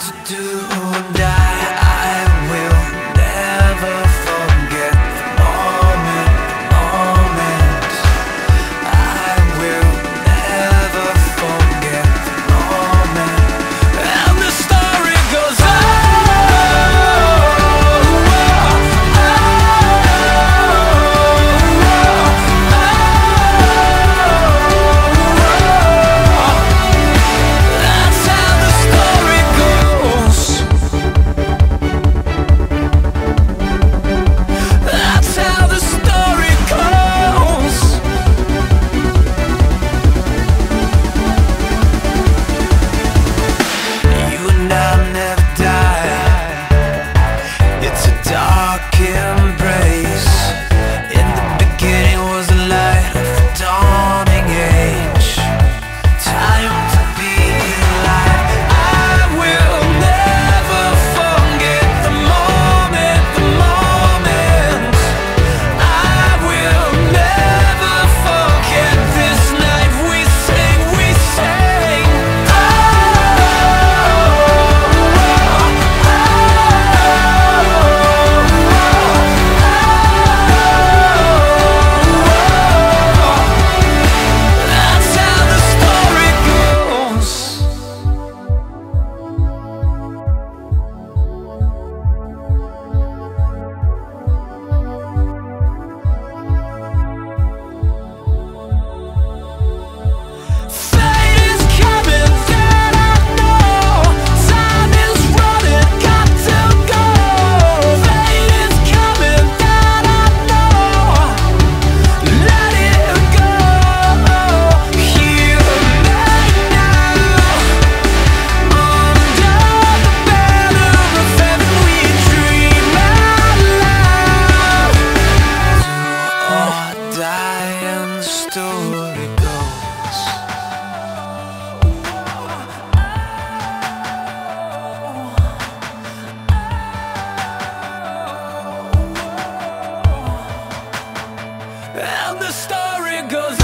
to do or die. I will never forget the moment, I will never forget the moment. And the story goes on. That's how the story goes. That's how the story goes. You and I never die. It's a dark embrace. In the beginning was the light of the dawning age. Time to be alive. I will never forget the moment, the moment. I will never forget this night. We sing, we sing. That's how the story goes. Fate is coming, that I know. Time is running, got to go. Fate is coming, that I know. Let it go here and now. Under the banner of heaven, we dream out loud. Do or die, and the story goes. And the story goes.